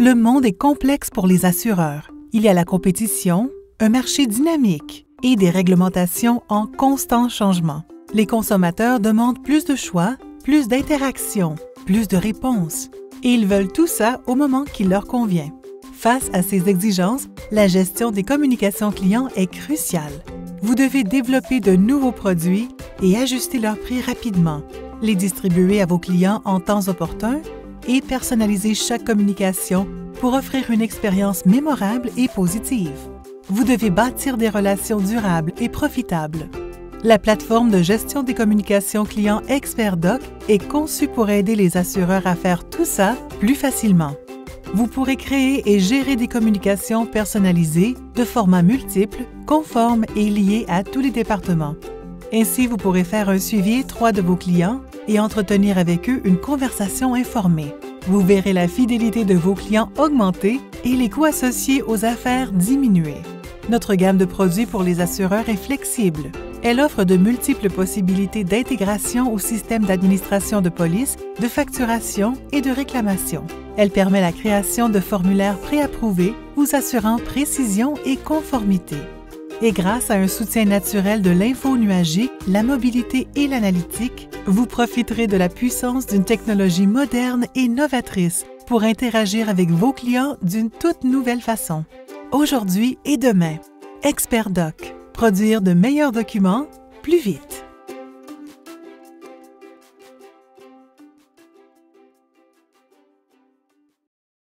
Le monde est complexe pour les assureurs. Il y a la compétition, un marché dynamique et des réglementations en constant changement. Les consommateurs demandent plus de choix, plus d'interactions, plus de réponses. Et ils veulent tout ça au moment qui leur convient. Face à ces exigences, la gestion des communications clients est cruciale. Vous devez développer de nouveaux produits et ajuster leur prix rapidement, les distribuer à vos clients en temps opportun et personnaliser chaque communication pour offrir une expérience mémorable et positive. Vous devez bâtir des relations durables et profitables. La plateforme de gestion des communications clients Xpertdoc est conçue pour aider les assureurs à faire tout ça plus facilement. Vous pourrez créer et gérer des communications personnalisées de formats multiples, conformes et liées à tous les départements. Ainsi, vous pourrez faire un suivi étroit de vos clients et entretenir avec eux une conversation informée. Vous verrez la fidélité de vos clients augmenter et les coûts associés aux affaires diminuer. Notre gamme de produits pour les assureurs est flexible. Elle offre de multiples possibilités d'intégration au système d'administration de police, de facturation et de réclamation. Elle permet la création de formulaires préapprouvés vous assurant précision et conformité. Et grâce à un soutien naturel de l'info nuagique, la mobilité et l'analytique, vous profiterez de la puissance d'une technologie moderne et novatrice pour interagir avec vos clients d'une toute nouvelle façon. Aujourd'hui et demain, Xpertdoc. Produire de meilleurs documents plus vite.